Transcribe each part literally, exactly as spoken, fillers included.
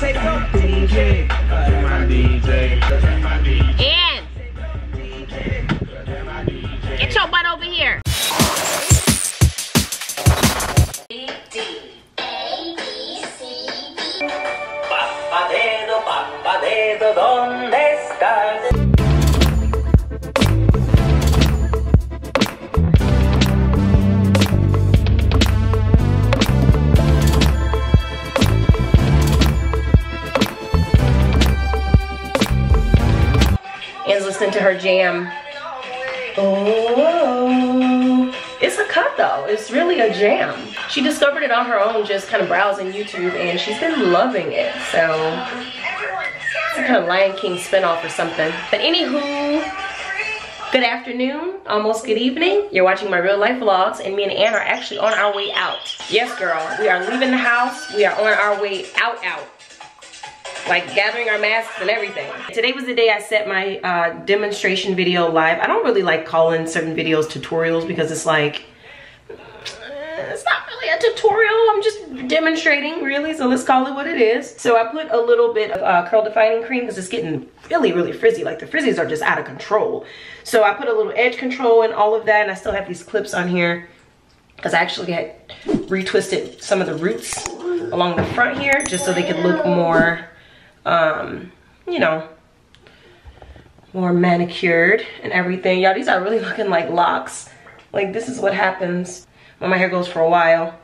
Say go D J, that's my D J, that's my D J. And get your butt over here. B D A B C D. Papadedo, papadedo, donde estás? Listen to her jam. Oh, it's a cut though. It's really a jam. She discovered it on her own, just kind of browsing YouTube, and she's been loving it. So it's a kind of Lion King spinoff or something. But anywho, good afternoon, almost good evening. You're watching my real life vlogs, and me and Ann are actually on our way out. Yes, girl, we are leaving the house. We are on our way out, out. Like gathering our masks and everything. Today was the day I set my uh, demonstration video live. I don't really like calling certain videos tutorials because it's like, uh, it's not really a tutorial, I'm just demonstrating really, so let's call it what it is. So I put a little bit of uh, Curl Defining Cream because it's getting really, really frizzy. Like the frizzies are just out of control. So I put a little edge control and all of that, and I still have these clips on here because I actually had retwisted some of the roots along the front here just so they could look more um you know, more manicured and everything. Y'all, these are really looking like locks. Like this is what happens when my hair goes for a while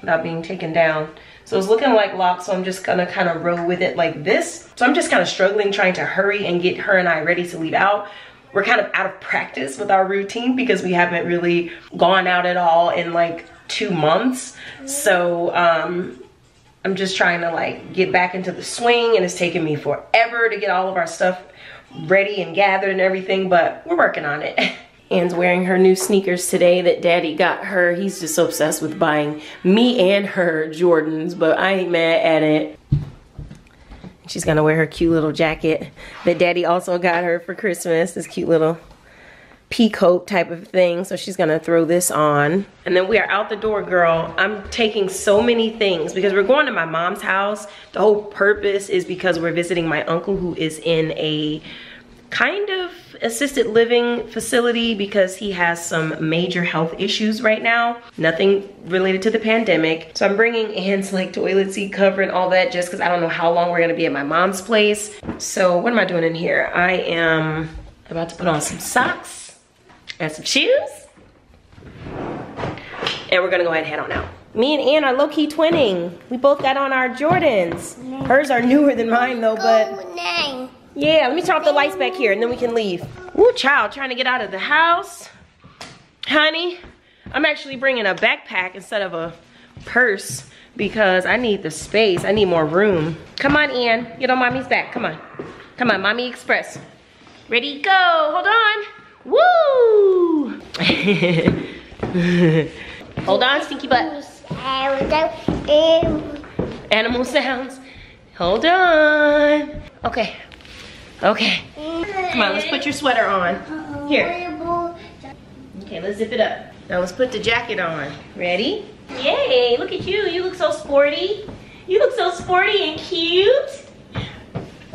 without being taken down. So it's looking like locks, so I'm just gonna kind of roll with it like this. So I'm just kind of struggling, trying to hurry and get her and I ready to leave out. We're kind of out of practice with our routine because we haven't really gone out at all in like two months, so um I'm just trying to like get back into the swing, and it's taking me forever to get all of our stuff ready and gathered and everything, but we're working on it. Anne's wearing her new sneakers today that Daddy got her. He's just so obsessed with buying me and her Jordans, but I ain't mad at it. She's gonna wear her cute little jacket that Daddy also got her for Christmas, this cute little peacoat type of thing. So she's gonna throw this on, and then we are out the door, girl. I'm taking so many things because we're going to my mom's house. The whole purpose is because we're visiting my uncle, who is in a kind of assisted living facility because he has some major health issues right now, nothing related to the pandemic. So I'm bringing Anne's like toilet seat cover and all that just because I don't know how long we're gonna be at my mom's place. So what am I doing in here? I am about to put on some socks and some shoes, and we're gonna go ahead and head on out. Me and Ann are low-key twinning. We both got on our Jordans. Hers are newer than mine though, but yeah, let me turn off the lights back here and then we can leave. Ooh, child, trying to get out of the house. Honey, I'm actually bringing a backpack instead of a purse because I need the space, I need more room. Come on, Ann, get on mommy's back, come on. Come on, Mommy Express. Ready, go, hold on. Woo! Hold on, stinky butt. Animal sounds. Hold on. Okay. Okay. Come on, let's put your sweater on. Here. Okay, let's zip it up. Now let's put the jacket on. Ready? Yay, look at you. You look so sporty. You look so sporty and cute.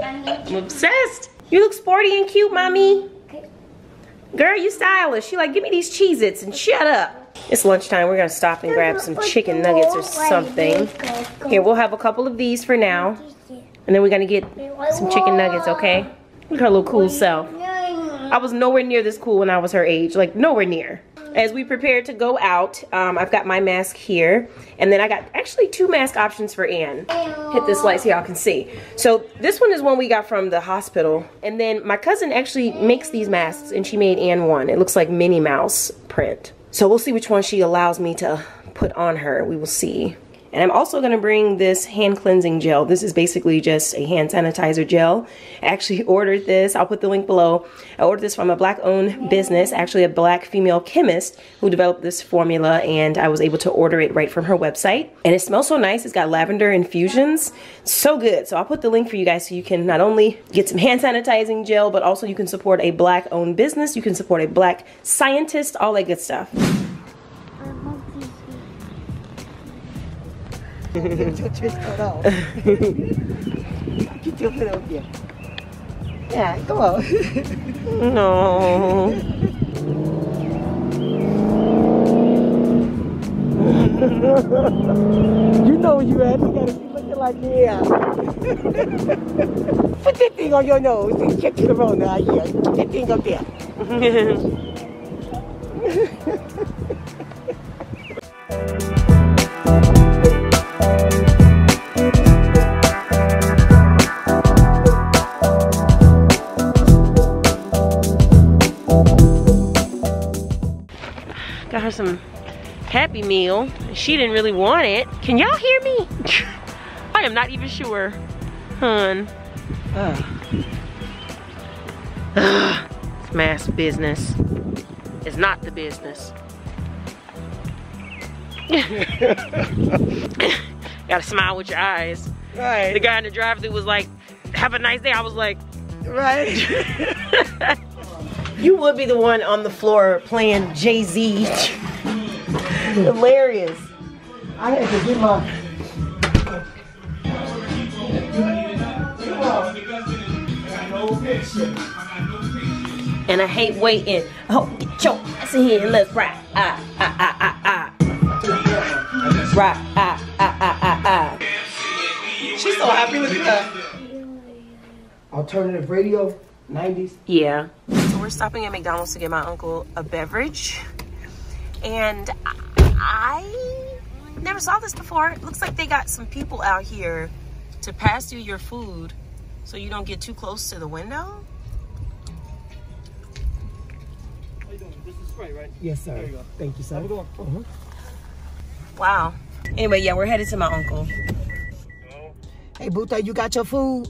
I'm obsessed. You look sporty and cute, Mommy. Girl, you stylish. She like, give me these Cheez-Its and shut up. It's lunchtime. We're going to stop and grab some chicken nuggets or something. Here, we'll have a couple of these for now. And then we're going to get some chicken nuggets, okay? Look at her little cool self. I was nowhere near this cool when I was her age. Like, nowhere near. As we prepare to go out, um, I've got my mask here. And then I got actually two mask options for Anne. Hit this light so y'all can see. So this one is one we got from the hospital. And then my cousin actually makes these masks, and she made Anne one. It looks like Minnie Mouse print. So we'll see which one she allows me to put on her. We will see. And I'm also gonna bring this hand cleansing gel. This is basically just a hand sanitizer gel. I actually ordered this, I'll put the link below. I ordered this from a black owned business, actually a black female chemist who developed this formula, and I was able to order it right from her website. And it smells so nice, it's got lavender infusions. So good, so I'll put the link for you guys so you can not only get some hand sanitizing gel, but also you can support a black owned business, you can support a black scientist, all that good stuff. Get your foot up here. Yeah, come on. No. You know you had to get it looking like yeah. Put that thing on your nose and get to the road now. Yeah, get that thing up there. Got her some Happy Meal. She didn't really want it. Can y'all hear me? I am not even sure, hun. Ugh. Ugh. It's mass business. It's not the business. Gotta smile with your eyes. Right. The guy in the drive-thru was like, "Have a nice day." I was like, right. You would be the one on the floor playing Jay-Z. Hilarious. I had to get my... And I hate waiting. Oh, get your ass in here and let's rock. Ah, ah, ah, ah, ah. Rock, ah, ah, ah, ah, ah. She's so happy with that. Alternative radio, nineties. Yeah. We're stopping at McDonald's to get my uncle a beverage, and I never saw this before. It looks like they got some people out here to pass you your food so you don't get too close to the window. How you doing? This is Sprite, right? Yes, sir. There you go. Thank you, sir. How you doing? Uh-huh. Wow. Anyway, yeah, we're headed to my uncle. Hello? Hey, Buta, you got your food?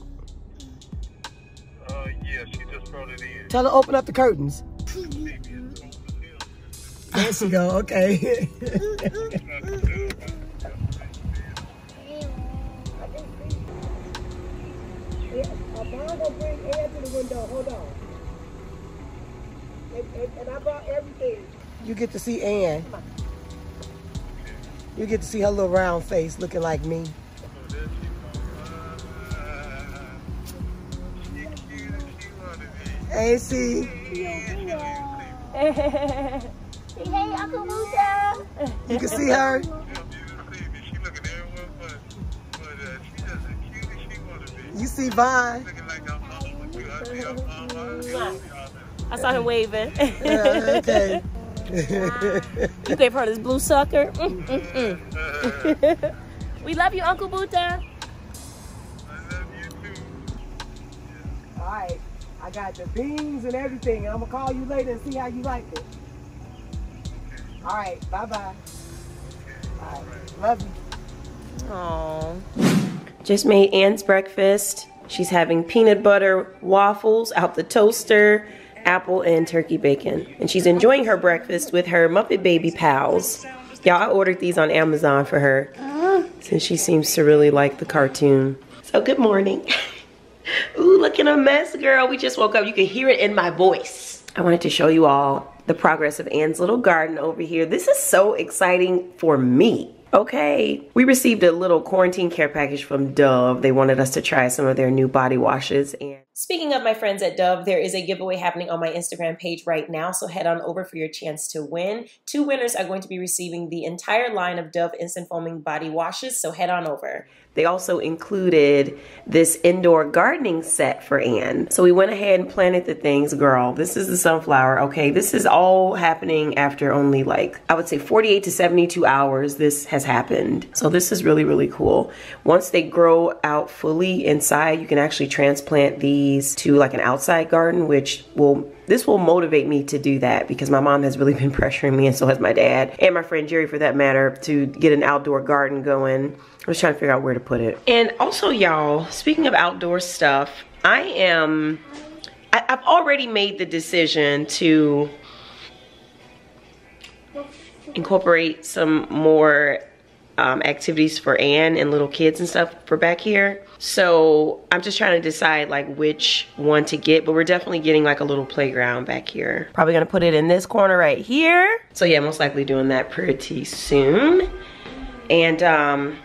Uh, yeah, she just brought it in. Tell her to open up the curtains. There she go, okay. You get to see Ann. You get to see her little round face looking like me. A C. Hey, Uncle Luca. You can see her. You see Vine. I saw him waving. Yeah, okay. You gave her this blue sucker. Mm, mm, mm. We love you, Uncle Buta. I love you too. All right. I got the beans and everything. I'm gonna call you later and see how you like it. All right, bye-bye. All right, love you. Aww. Just made Ann's breakfast. She's having peanut butter waffles out the toaster, apple and turkey bacon. And she's enjoying her breakfast with her Muppet Baby Pals. Y'all, I ordered these on Amazon for her since she seems to really like the cartoon. So good morning. Ooh, look at a mess, girl. We just woke up. You can hear it in my voice. I wanted to show you all the progress of Ann's little garden over here. This is so exciting for me. Okay, we received a little quarantine care package from Dove. They wanted us to try some of their new body washes. And speaking of my friends at Dove, there is a giveaway happening on my Instagram page right now, so head on over for your chance to win. Two winners are going to be receiving the entire line of Dove Instant Foaming Body Washes, so head on over. They also included this indoor gardening set for Ann. So we went ahead and planted the things, girl. This is the sunflower, okay? This is all happening after only like, I would say forty-eight to seventy-two hours this has happened. So this is really, really cool. Once they grow out fully inside, you can actually transplant these to like an outside garden, which will... This will motivate me to do that because my mom has really been pressuring me, and so has my dad and my friend Jerry for that matter, to get an outdoor garden going. I was trying to figure out where to put it. And also, y'all, speaking of outdoor stuff, I am, I, I've already made the decision to incorporate some more um, activities for Ann and little kids and stuff for back here. So I'm just trying to decide like which one to get, but we're definitely getting like a little playground back here. Probably gonna put it in this corner right here. So yeah, most likely doing that pretty soon. And um,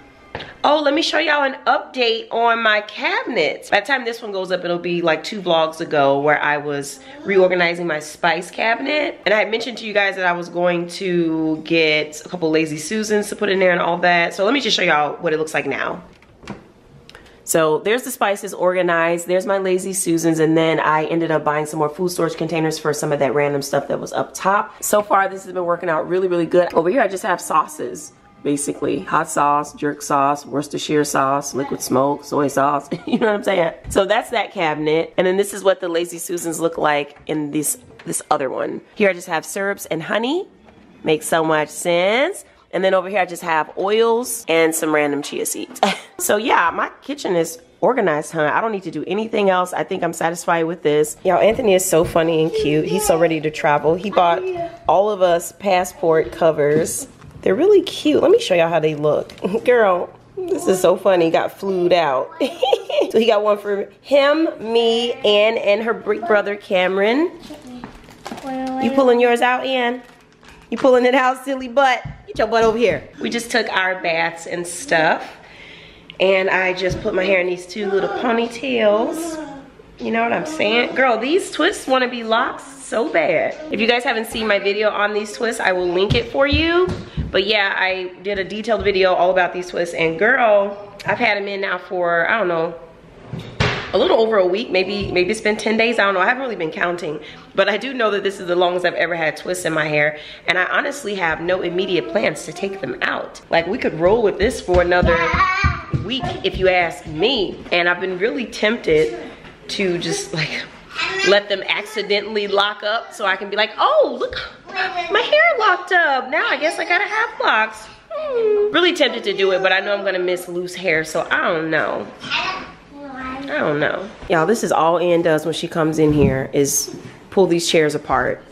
Oh, let me show y'all an update on my cabinets. By the time this one goes up, it'll be like two vlogs ago where I was reorganizing my spice cabinet. And I had mentioned to you guys that I was going to get a couple Lazy Susans to put in there and all that. So let me just show y'all what it looks like now. So there's the spices organized, there's my Lazy Susans, and then I ended up buying some more food storage containers for some of that random stuff that was up top. So far, this has been working out really, really good. Over here, I just have sauces. Basically, hot sauce, jerk sauce, Worcestershire sauce, liquid smoke, soy sauce, you know what I'm saying? So that's that cabinet. And then this is what the Lazy Susans look like in this, this other one. Here I just have syrups and honey, makes so much sense. And then over here I just have oils and some random chia seeds. So yeah, my kitchen is organized, huh? I don't need to do anything else. I think I'm satisfied with this. Y'all, Anthony is so funny and cute. He's so ready to travel. He bought all of us passport covers. They're really cute. Let me show y'all how they look. Girl, this is so funny. Got flued out. So he got one for him, me, Ann, and her brother Cameron. You pulling yours out, Ann? You pulling it out, silly butt? Get your butt over here. We just took our baths and stuff. And I just put my hair in these two little ponytails. You know what I'm saying? Girl, these twists want to be locks so bad. If you guys haven't seen my video on these twists, I will link it for you. But yeah, I did a detailed video all about these twists, and girl, I've had them in now for, I don't know, a little over a week, maybe maybe it's been ten days, I don't know, I haven't really been counting. But I do know that this is the longest I've ever had twists in my hair, and I honestly have no immediate plans to take them out. Like, we could roll with this for another week if you ask me, and I've been really tempted to just like let them accidentally lock up so I can be like, oh, look, my hair locked up. Now I guess I gotta have locks. Hmm. Really tempted to do it, but I know I'm gonna miss loose hair, so I don't know. I don't know. Y'all, this is all Ann does when she comes in here is pull these chairs apart.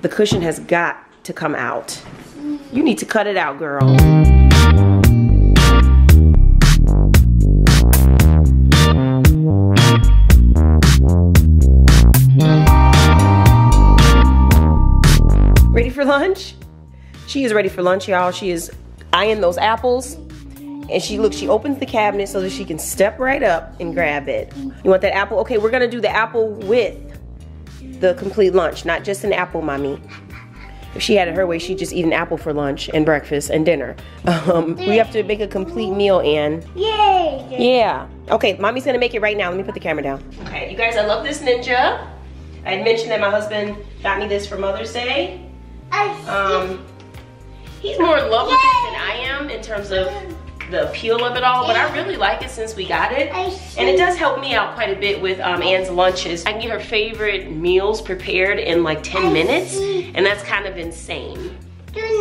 The cushion has got to come out. You need to cut it out, girl. Ready for lunch? She is ready for lunch, y'all. She is eyeing those apples. And she, look, she opens the cabinet so that she can step right up and grab it. You want that apple? Okay, we're gonna do the apple with the complete lunch, not just an apple, mommy. If she had it her way, she'd just eat an apple for lunch and breakfast and dinner. Um, we have to make a complete meal, Ann. Yay! Yeah. Okay, mommy's gonna make it right now. Let me put the camera down. Okay, you guys, I love this Ninja. I had mentioned that my husband got me this for Mother's Day. Um, he's more in love with it than I am in terms of the appeal of it all, but I really like it since we got it, and it does help me out quite a bit with um, Ann's lunches. I can get her favorite meals prepared in like ten minutes, and that's kind of insane. Girl,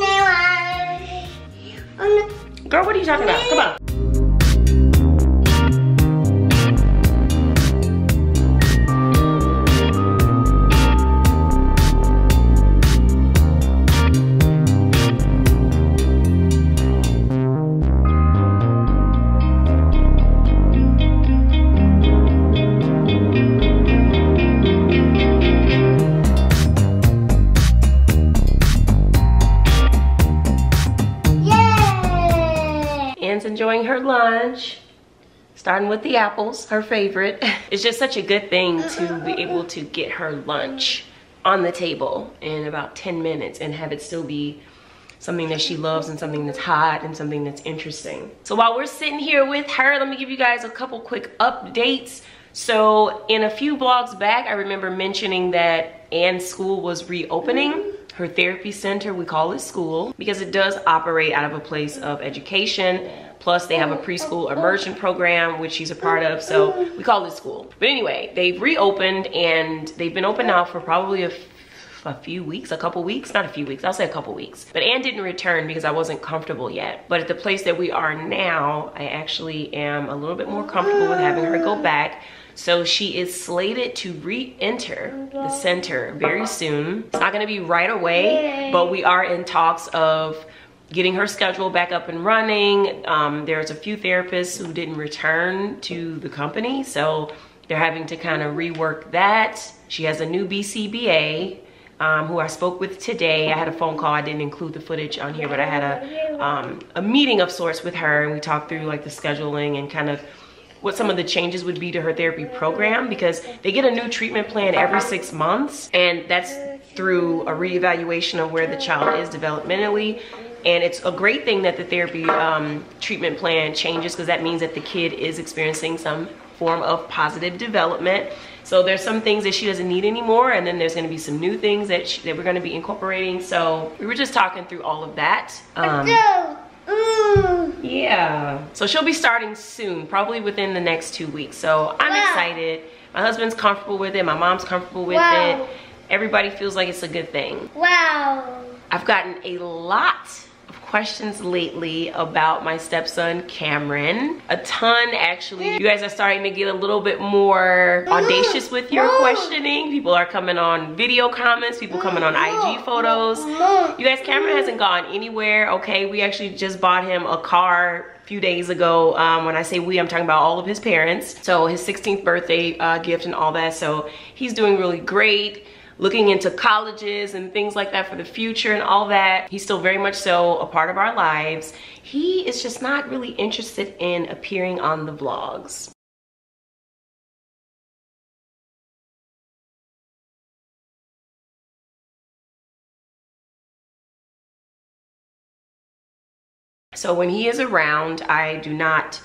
what are you talking about? Come on. Enjoying her lunch, starting with the apples, her favorite. It's just such a good thing to be able to get her lunch on the table in about ten minutes and have it still be something that she loves and something that's hot and something that's interesting. So while we're sitting here with her, let me give you guys a couple quick updates. So in a few vlogs back, I remember mentioning that Ann's school was reopening. Her therapy center, we call it school, because it does operate out of a place of education. Plus they have a preschool immersion program, which she's a part of, so we call it school. But anyway, they've reopened, and they've been open now for probably a, a few weeks, a couple weeks, not a few weeks, I'll say a couple weeks. But Ann didn't return because I wasn't comfortable yet. But at the place that we are now, I actually am a little bit more comfortable with having her go back. So she is slated to re-enter the center very soon. It's not gonna be right away, but we are in talks of getting her schedule back up and running. Um, there's a few therapists who didn't return to the company, so they're having to kind of rework that. She has a new B C B A um, who I spoke with today. I had a phone call. I didn't include the footage on here, but I had a, um, a meeting of sorts with her, and we talked through like the scheduling and kind of what some of the changes would be to her therapy program, because they get a new treatment plan every six months. And that's through a reevaluation of where the child is developmentally. And it's a great thing that the therapy um, treatment plan changes, because that means that the kid is experiencing some form of positive development. So there's some things that she doesn't need anymore, and then there's going to be some new things that, she, that we're going to be incorporating. So we were just talking through all of that. Um, yeah. So she'll be starting soon, probably within the next two weeks. So I'm wow. excited. My husband's comfortable with it. My mom's comfortable with wow. it. Everybody feels like it's a good thing. Wow. I've gotten a lot of questions lately about my stepson, Cameron. A ton, actually. You guys are starting to get a little bit more audacious with your questioning. People are coming on video comments, people coming on I G photos. You guys, Cameron hasn't gone anywhere, okay? We actually just bought him a car a few days ago. Um, when I say we, I'm talking about all of his parents. So his sixteenth birthday uh, gift and all that. So he's doing really great. Looking into colleges and things like that for the future and all that. He's still very much so a part of our lives. He is just not really interested in appearing on the vlogs. So when he is around, I do not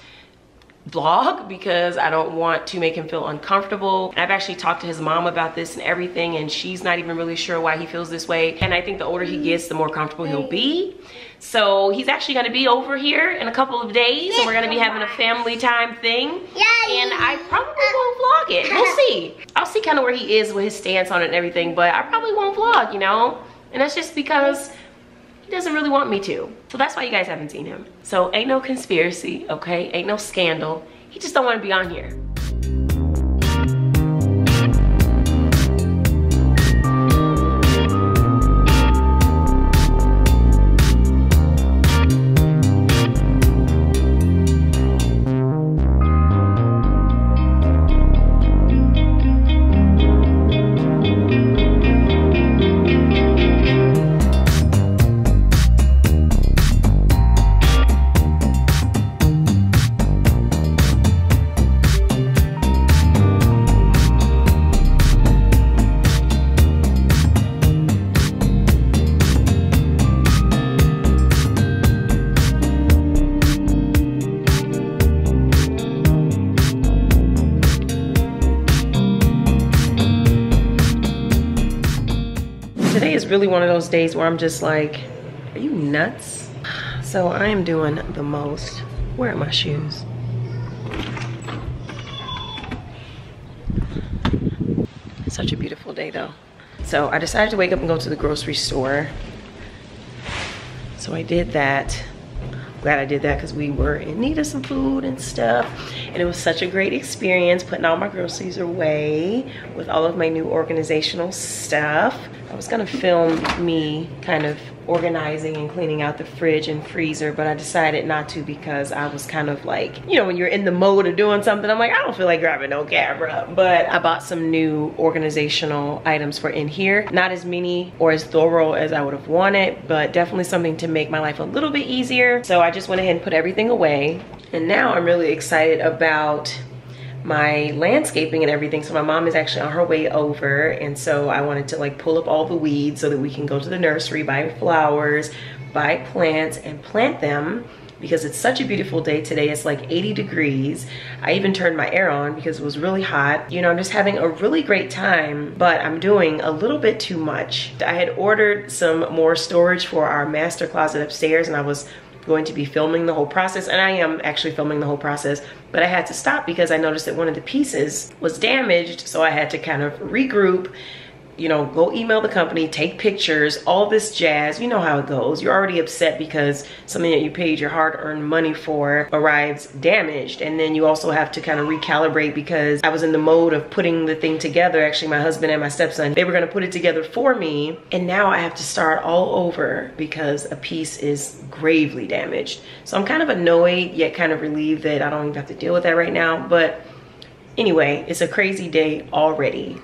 vlog, because I don't want to make him feel uncomfortable. And I've actually talked to his mom about this and everything, and she's not even really sure why he feels this way. And I think the older he gets, the more comfortable he'll be. So he's actually going to be over here in a couple of days, and we're going to be having a family time thing. And I probably won't vlog it. We'll see. I'll see kind of where he is with his stance on it and everything, but I probably won't vlog, you know? And that's just because he doesn't really want me to. So that's why you guys haven't seen him. So ain't no conspiracy, okay? Ain't no scandal. He just don't want to be on here. Really one of those days where I'm just like, are you nuts? So I am doing the most. Where are my shoes? It's such a beautiful day though. So I decided to wake up and go to the grocery store. So I did that. Glad I did that, because we were in need of some food and stuff, and it was such a great experience putting all my groceries away with all of my new organizational stuff. I was gonna film me kind of organizing and cleaning out the fridge and freezer, but I decided not to, because I was kind of like, you know, when you're in the mode of doing something, I'm like, I don't feel like grabbing no camera. But I bought some new organizational items for in here. Not as many or as thorough as I would have wanted, but definitely something to make my life a little bit easier. So I just went ahead and put everything away. And now I'm really excited about my landscaping and everything. So my mom is actually on her way over, and so I wanted to like pull up all the weeds so that we can go to the nursery, buy flowers, buy plants, and plant them, because it's such a beautiful day today. It's like eighty degrees. I even turned my air on because it was really hot. You know, I'm just having a really great time, but I'm doing a little bit too much. I had ordered some more storage for our master closet upstairs, and I was going to be filming the whole process, and I am actually filming the whole process, but I had to stop because I noticed that one of the pieces was damaged. So I had to kind of regroup, you know, go email the company, take pictures, all this jazz. You know how it goes. You're already upset because something that you paid your hard-earned money for arrives damaged, and then you also have to kind of recalibrate, because I was in the mode of putting the thing together. Actually, my husband and my stepson, they were going to put it together for me, and now I have to start all over because a piece is gravely damaged. So I'm kind of annoyed, yet kind of relieved that I don't even have to deal with that right now. But anyway, it's a crazy day already.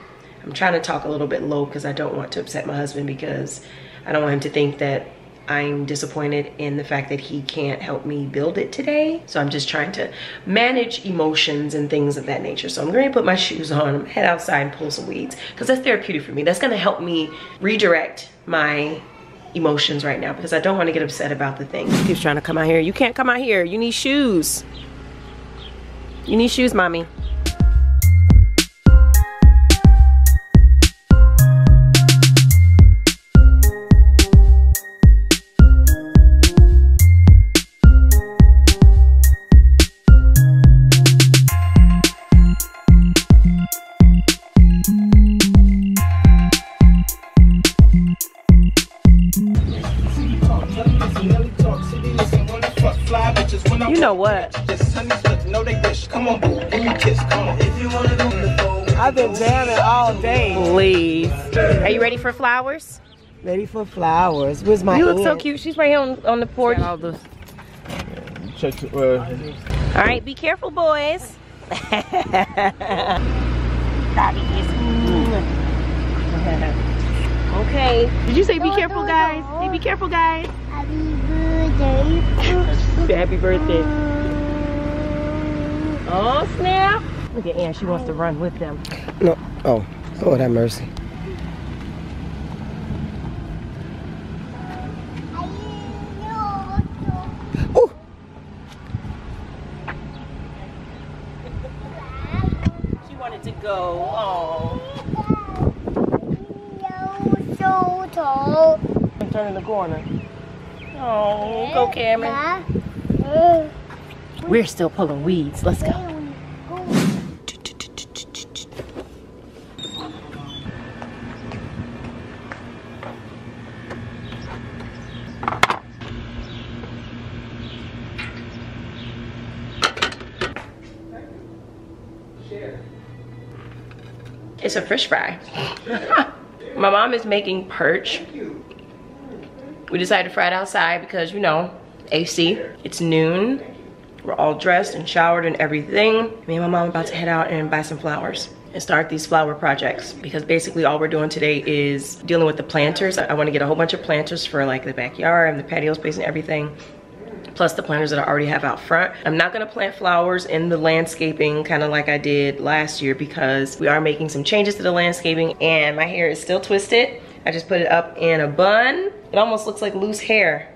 I'm trying to talk a little bit low because I don't want to upset my husband, because I don't want him to think that I'm disappointed in the fact that he can't help me build it today. So I'm just trying to manage emotions and things of that nature. So I'm going to put my shoes on, head outside and pull some weeds, because that's therapeutic for me. That's going to help me redirect my emotions right now, because I don't want to get upset about the thing. He keeps trying to come out here. You can't come out here. You need shoes. You need shoes, mommy. You know what? I've been jamming all day. Please. Are you ready for flowers? Ready for flowers. Where's my You look aunt? So cute. She's right here on, on the porch. All, the... all right, be careful, boys. Okay. Did you say be careful, guys? Hey, be careful, guys. Happy birthday. Oh, snap. Look at Ann. She wants to run with them. No. Oh, Lord have mercy. Oh. She wanted to go. Oh. I'm turning the corner. Oh, go, Cameron. We're still pulling weeds. Let's go. It's a fish fry. My mom is making perch. We decided to fry it outside because, you know, A C. It's noon. We're all dressed and showered and everything. Me and my mom are about to head out and buy some flowers and start these flower projects, because basically all we're doing today is dealing with the planters. I want to get a whole bunch of planters for like the backyard and the patio space and everything, plus the planters that I already have out front. I'm not going to plant flowers in the landscaping kind of like I did last year, because we are making some changes to the landscaping, and my hair is still twisted. I just put it up in a bun. It almost looks like loose hair.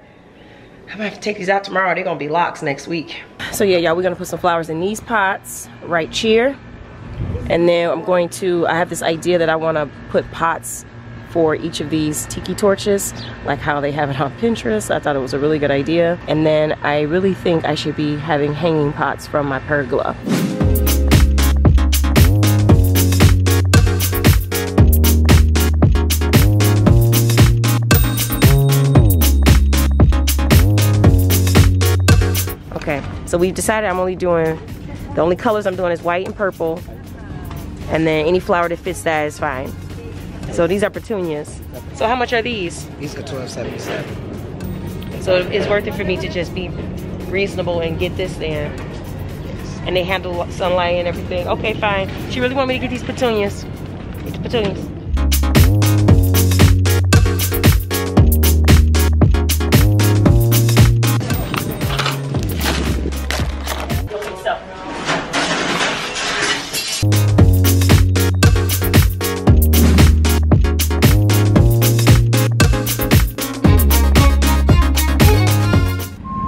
I'm gonna have to take these out tomorrow. They're gonna be locks next week. So yeah, y'all, we're gonna put some flowers in these pots right here. And then I'm going to, I have this idea that I wanna put pots for each of these tiki torches, like how they have it on Pinterest. I thought it was a really good idea. And then I really think I should be having hanging pots from my pergola. So we've decided I'm only doing, the only colors I'm doing is white and purple, and then any flower that fits that is fine. So these are petunias. So how much are these? These are twelve seventy-seven. So it's worth it for me to just be reasonable and get this in. And they handle sunlight and everything. Okay, fine. She really wanted me to get these petunias. Get the petunias.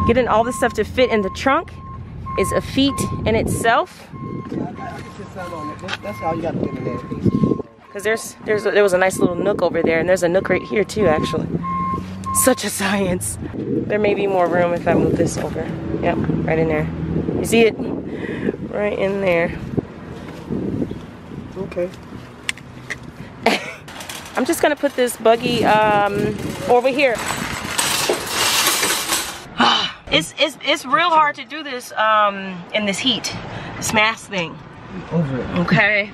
Getting all this stuff to fit in the trunk is a feat in itself. Because there's, there's, there was a nice little nook over there, and there's a nook right here too, actually. Such a science. There may be more room if I move this over. Yep, right in there. You see it? Right in there. Okay. I'm just gonna put this buggy um, over here. It's, it's, it's real hard to do this um, in this heat, this mask thing. Over it. Okay.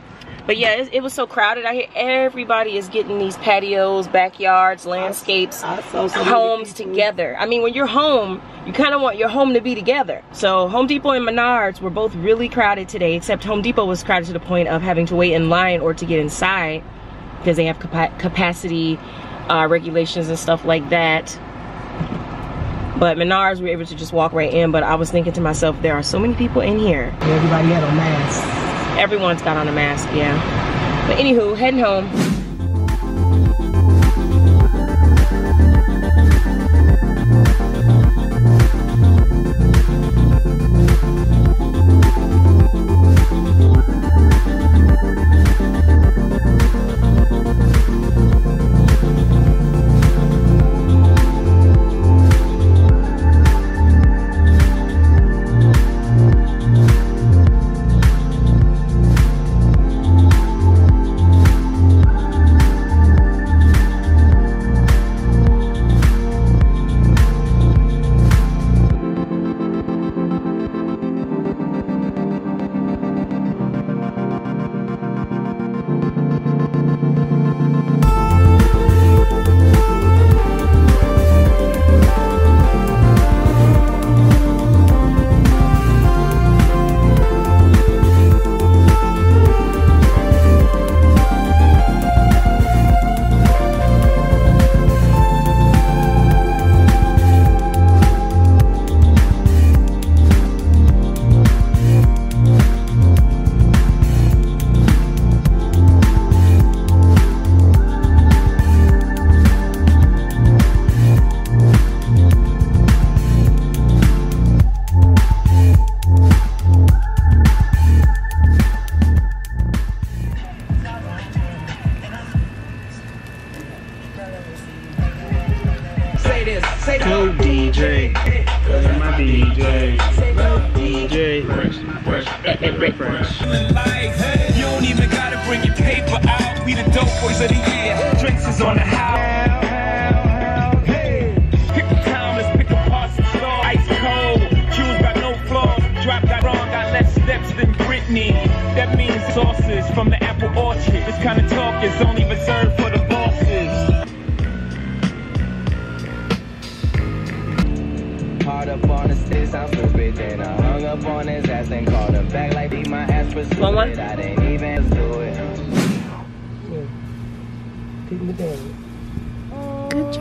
But yeah, it, it was so crowded. I hear everybody is getting these patios, backyards, landscapes, I, I saw so homes together. I mean, when you're home, you kind of want your home to be together. So Home Depot and Menards were both really crowded today, except Home Depot was crowded to the point of having to wait in line or to get inside because they have capa capacity uh, regulations and stuff like that. But Menards, we were able to just walk right in. But I was thinking to myself, there are so many people in here. Everybody had on masks. Everyone's got on a mask, yeah. But anywho, heading home. Good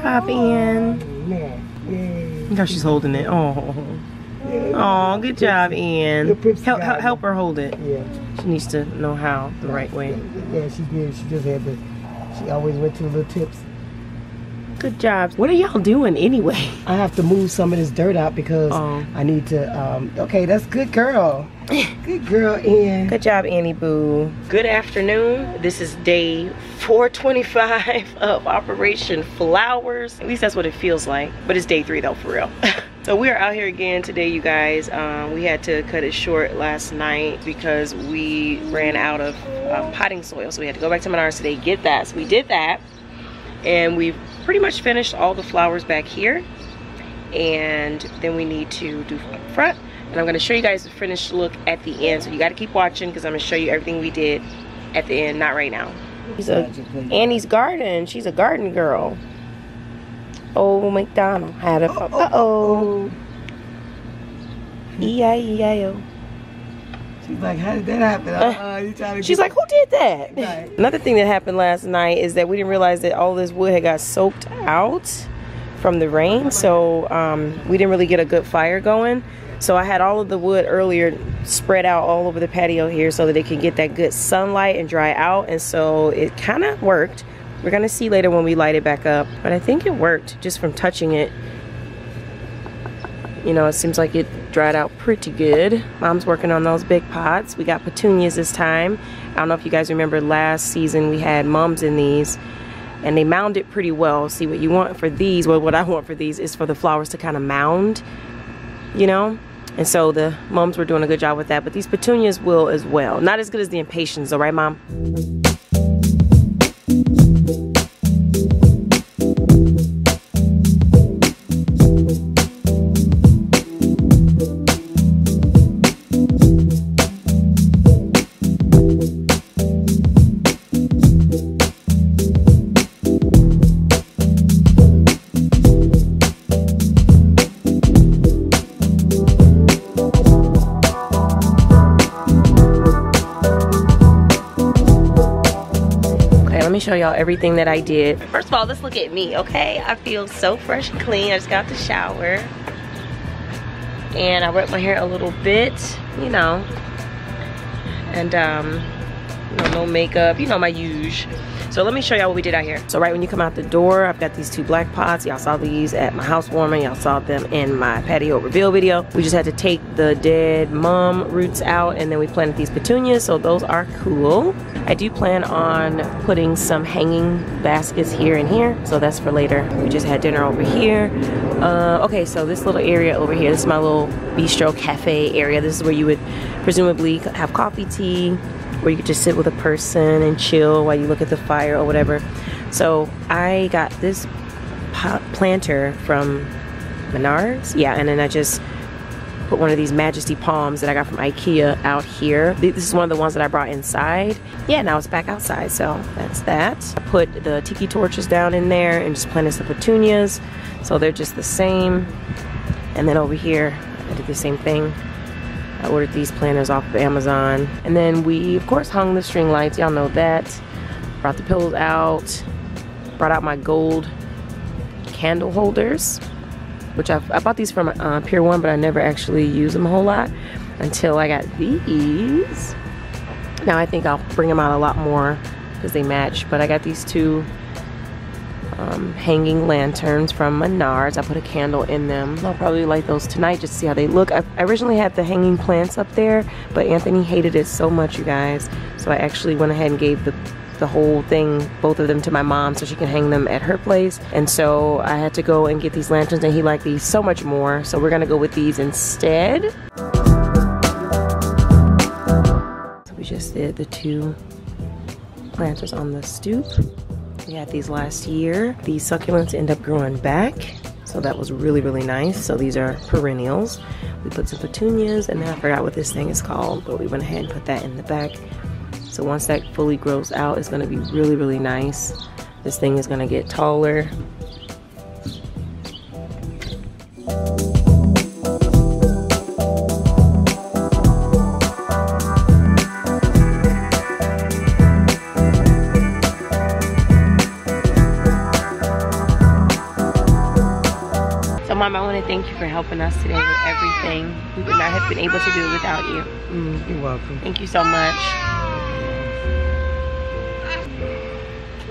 job, Ian. Look how she's holding it. Oh, oh, good job, Ian. Help, help, help her hold it. Yeah. She needs to know how the right way. Yeah, she did. She just had the. She always went to the little tips. Good job. What are y'all doing anyway? I have to move some of this dirt out because oh. I need to. Um, okay, that's good, girl. Good girl, Ian. Good job, Annie Boo. Good afternoon. This is day four twenty-five of Operation Flowers. At least that's what it feels like. But it's day three though, for real. So we are out here again today, you guys. Um, we had to cut it short last night because we ran out of uh, potting soil. So we had to go back to Menards today, get that. So we did that. And we've pretty much finished all the flowers back here. And then we need to do front. And I'm gonna show you guys the finished look at the end. So you gotta keep watching because I'm gonna show you everything we did at the end, not right now. She's a, Annie's garden, she's a garden girl. Oh, McDonald had a, uh-oh. E I E I O. She's like, how did that happen? Uh, you trying to she's like, who did that? Right. Another thing that happened last night is that we didn't realize that all this wood had got soaked out from the rain. So um, we didn't really get a good fire going. So I had all of the wood earlier spread out all over the patio here so that it can get that good sunlight and dry out. And so it kind of worked. We're gonna see later when we light it back up. But I think it worked just from touching it. You know, it seems like it dried out pretty good. Mom's working on those big pots. We got petunias this time. I don't know if you guys remember last season we had mums in these. And they mound it pretty well. See, what you want for these, well, what I want for these is for the flowers to kind of mound, you know? And so the mums were doing a good job with that, but these petunias will as well. Not as good as the impatiens though, right, Mom? me show y'all everything that I did. First of all, let's look at me, okay? I feel so fresh and clean. I just got out the shower. And I wet my hair a little bit, you know. And um, you know, no makeup, you know, my usual. So let me show y'all what we did out here. So right when you come out the door, I've got these two black pots. Y'all saw these at my house warming. Y'all saw them in my patio reveal video. We just had to take the dead mum roots out, and then we planted these petunias, so those are cool. I do plan on putting some hanging baskets here and here, so that's for later. We just had dinner over here. Uh, okay, so this little area over here, this is my little bistro cafe area. This is where you would presumably have coffee, tea, where you could just sit with a person and chill while you look at the fire or whatever. So I got this pot planter from Menards. Yeah, and then I just put one of these Majesty palms that I got from IKEA out here. This is one of the ones that I brought inside. Yeah, now it's back outside, so that's that. I put the tiki torches down in there and just planted some petunias. So they're just the same. And then over here, I did the same thing. I ordered these planters off of Amazon. And then we, of course, hung the string lights. Y'all know that. Brought the pillows out. Brought out my gold candle holders, which I've, I bought these from uh, Pier one, but I never actually use them a whole lot until I got these. Now I think I'll bring them out a lot more because they match. But I got these two um, hanging lanterns from Menards. I put a candle in them. I'll probably light those tonight just to see how they look. I, I originally had the hanging plants up there, but Anthony hated it so much, you guys. So I actually went ahead and gave the the whole thing, both of them, to my mom so she can hang them at her place. And so I had to go and get these lanterns, and he liked these so much more, so we're gonna go with these instead. So we just did the two planters on the stoop. We had these last year. These succulents end up growing back, so that was really, really nice. So these are perennials. We put some petunias, and then I forgot what this thing is called, but we went ahead and put that in the back. So once that fully grows out, it's gonna be really, really nice. This thing is gonna get taller. So Mom, I wanna thank you for helping us today with everything. We would not have been able to do it without you. Mm, you're welcome. Thank you so much.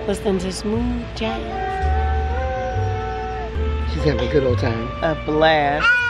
Listen to smooth jazz. She's having a good old time. A blast.